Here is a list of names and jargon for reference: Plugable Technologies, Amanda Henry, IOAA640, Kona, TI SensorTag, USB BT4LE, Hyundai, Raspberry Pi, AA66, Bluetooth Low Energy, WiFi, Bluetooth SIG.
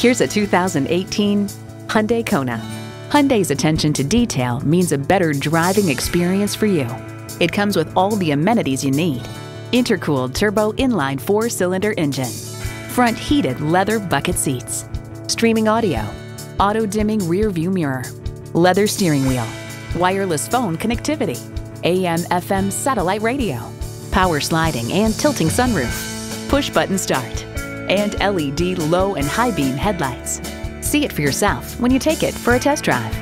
Here's a 2018 Hyundai Kona. Hyundai's attention to detail means a better driving experience for you. It comes with all the amenities you need: intercooled turbo inline 4-cylinder engine, front heated leather bucket seats, streaming audio, auto dimming rear view mirror, leather steering wheel, wireless phone connectivity, AM/FM satellite radio, power sliding and tilting sunroof, push button start, and LED low and high beam headlights. See it for yourself when you take it for a test drive.